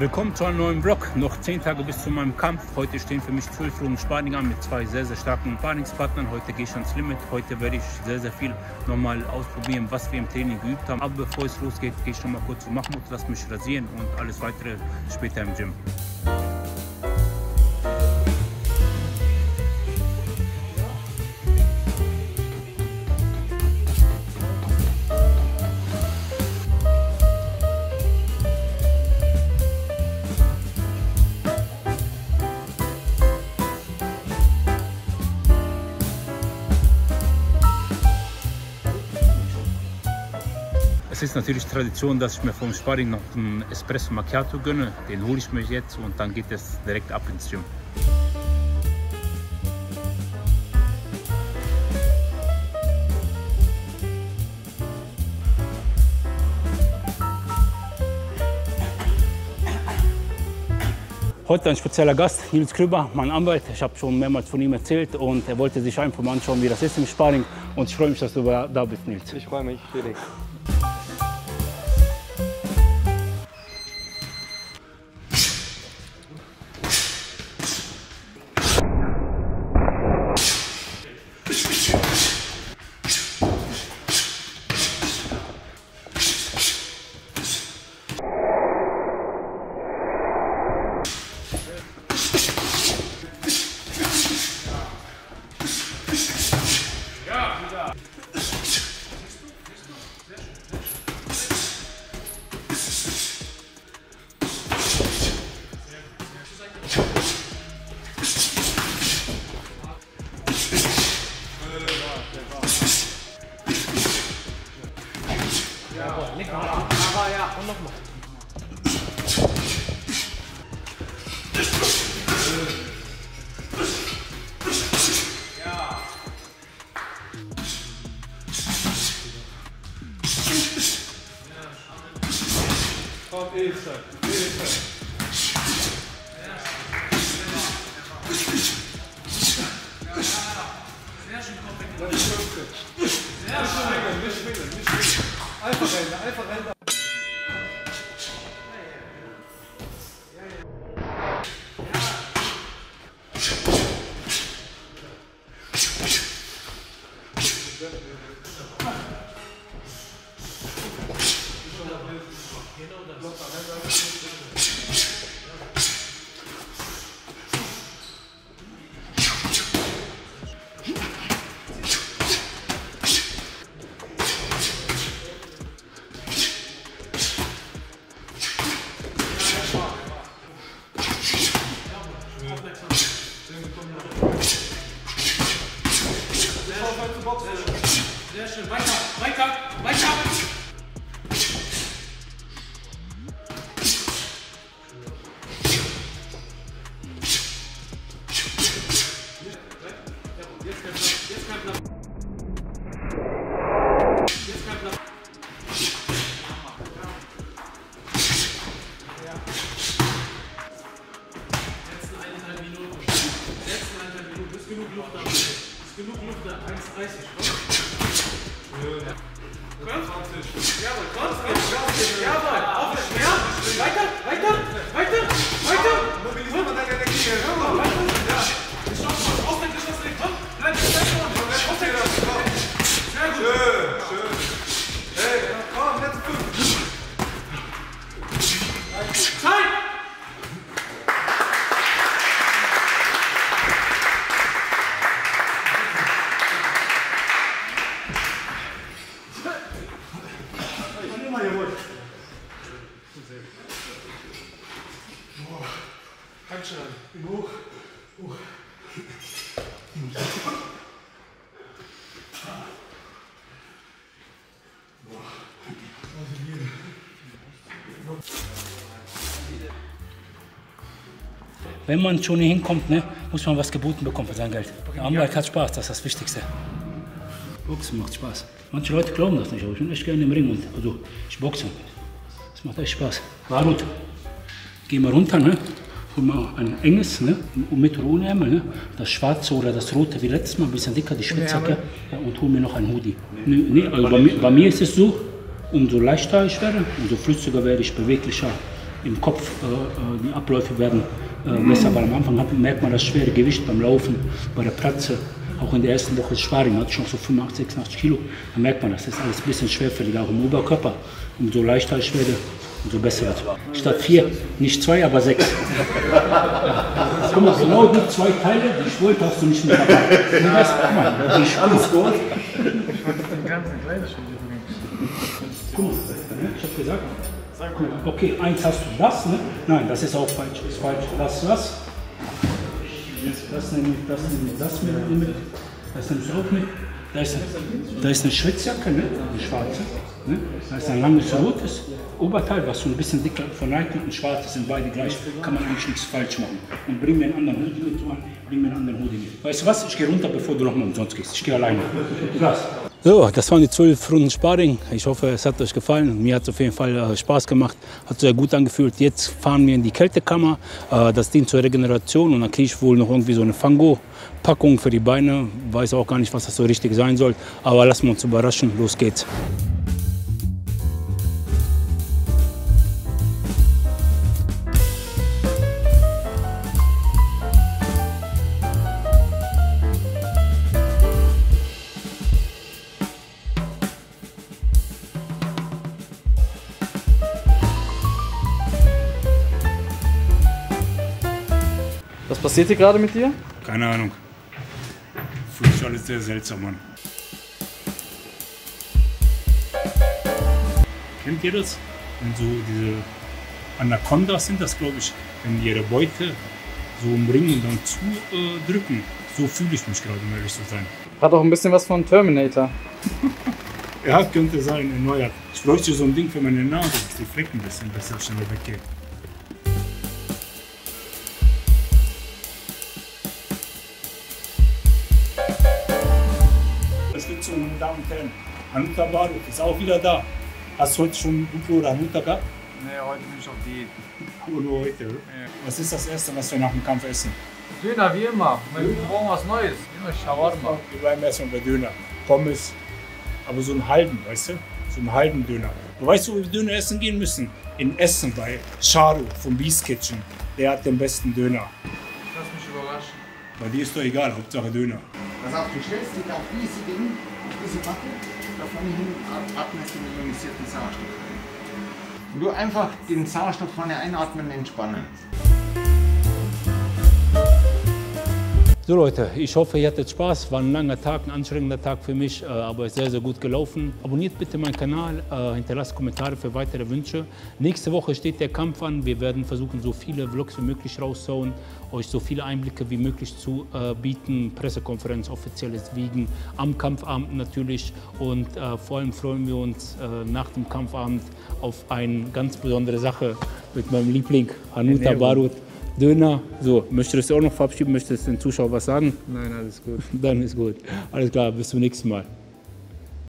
Willkommen zu einem neuen Vlog. Noch 10 Tage bis zu meinem Kampf. Heute stehen für mich 12 Runden Sparring an mit zwei sehr, sehr starken Sparringspartnern. Heute gehe ich ans Limit. Heute werde ich sehr, sehr viel nochmal ausprobieren, was wir im Training geübt haben. Aber bevor es losgeht, gehe ich nochmal kurz zu Mahmoud, lass mich rasieren und alles weitere später im Gym. Es ist natürlich Tradition, dass ich mir vom Sparring noch einen Espresso Macchiato gönne. Den hole ich mir jetzt und dann geht es direkt ab ins Gym. Heute ein spezieller Gast, Nils Krüber, mein Anwalt. Ich habe schon mehrmals von ihm erzählt und er wollte sich einfach mal anschauen, wie das ist im Sparring. Und ich freue mich, dass du da bist, Nils. Ich freue mich, Felix. Einfach rennen. Wenn man schon hier hinkommt, ne, muss man was geboten bekommen für sein Geld. Der Anwalt hat Spaß, das ist das Wichtigste. Boxen macht Spaß. Manche Leute glauben das nicht, aber ich bin echt gerne im Ring. Und, also, ich boxe. Das macht echt Spaß. Warut, geh mal runter, ne? Hol mal ein enges, ne? Mit oder ohne Ärmel, ne? Das schwarze oder das rote wie letztes Mal, ein bisschen dicker, die Spitzhacke. Ja, und hol mir noch einen Hoodie. Nee, also bei mir ist es so, umso leichter ich werde, umso flüssiger werde ich, beweglicher. im Kopf, die Abläufe werden besser, weil am Anfang merkt man das schwere Gewicht beim Laufen, bei der Pratze. Auch in der ersten Woche Sparring hatte ich schon so 85, 86 Kilo. Da merkt man, das ist alles ein bisschen schwerfälliger, auch im Oberkörper. Umso leichter ich werde, umso besser wird es. Statt 4, nicht 2, aber 6. Das sind genau die zwei Teile, die ich wollte, hast du nicht mehr dabei. Das, man, ich alles gut. Ich wollte den ganzen Kleiderschmuck. Guck mal, ich habe gesagt, okay, eins hast du das, ne? Nein, das ist auch falsch, ist falsch. Das. Das nehme ich mit. Das nimmst du auch mit. Da ist eine Schwitzjacke, ne? Eine schwarze. Ne? Da ist ein langes rotes Oberteil, was so ein bisschen dicker von Nike und schwarzes sind beide gleich. Kann man eigentlich nichts falsch machen. Und bring mir einen anderen Hoodie mit. Weißt du was? Ich gehe runter, bevor du nochmal umsonst gehst. Ich gehe alleine. Krass. So, das waren die 12 Runden Sparring. Ich hoffe, es hat euch gefallen. Mir hat es auf jeden Fall Spaß gemacht. Hat sehr gut angefühlt. Jetzt fahren wir in die Kältekammer. Das dient zur Regeneration. Und dann kriege ich wohl noch irgendwie so eine Fango-Packung für die Beine. Weiß auch gar nicht, was das so richtig sein soll. Aber lassen wir uns überraschen. Los geht's. Was passiert hier gerade mit dir? Keine Ahnung. Fühlt sich alles sehr seltsam an. Kennt ihr das? Wenn so diese Anacondas sind das, glaube ich, wenn die ihre Beute so umringen und dann zudrücken. So fühle ich mich gerade, um ehrlich zu sein. Hat auch ein bisschen was von Terminator. Ja, könnte sein, erneuert. Ich bräuchte so ein Ding für meine Nase, dass die Flecken ein bisschen besser schneller weggehen. Meine Damen und Herren, Hanuta Baruch ist auch wieder da. Hast du heute schon Duplo oder Hanuta gehabt? Nee, heute bin ich auf Diät. Nur heute? Ja. Was ist das Erste, was wir nach dem Kampf essen? Döner, wie immer. Wir brauchen was Neues. Immer Shawarma. Wir bleiben erstmal bei Döner. Pommes. Aber so einen halben, weißt du? So einen halben Döner. Du weißt, wo wir Döner essen gehen müssen? In Essen bei Sharo vom Beast Kitchen. Der hat den besten Döner. Ich lass mich überraschen. Bei dir ist doch egal, Hauptsache Döner. Pass auf, du stellst dich auf diese Dinge, auf diese Backe, da vorne hin atmest du den ionisierten Sauerstoff ein. Und du einfach den Sauerstoff vorne einatmen und entspannen. So Leute, ich hoffe, ihr hattet Spaß. War ein langer Tag, ein anstrengender Tag für mich, aber ist sehr, sehr gut gelaufen. Abonniert bitte meinen Kanal, hinterlasst Kommentare für weitere Wünsche. Nächste Woche steht der Kampf an. Wir werden versuchen, so viele Vlogs wie möglich rauszuhauen, euch so viele Einblicke wie möglich zu bieten. Pressekonferenz, offizielles Wiegen, am Kampfabend natürlich. Und vor allem freuen wir uns nach dem Kampfabend auf eine ganz besondere Sache mit meinem Liebling Hanuta Baruch. Döner. So, möchtest du auch noch verabschieden? Möchtest du den Zuschauern was sagen? Nein, alles gut. Dann ist gut. Alles klar, bis zum nächsten Mal.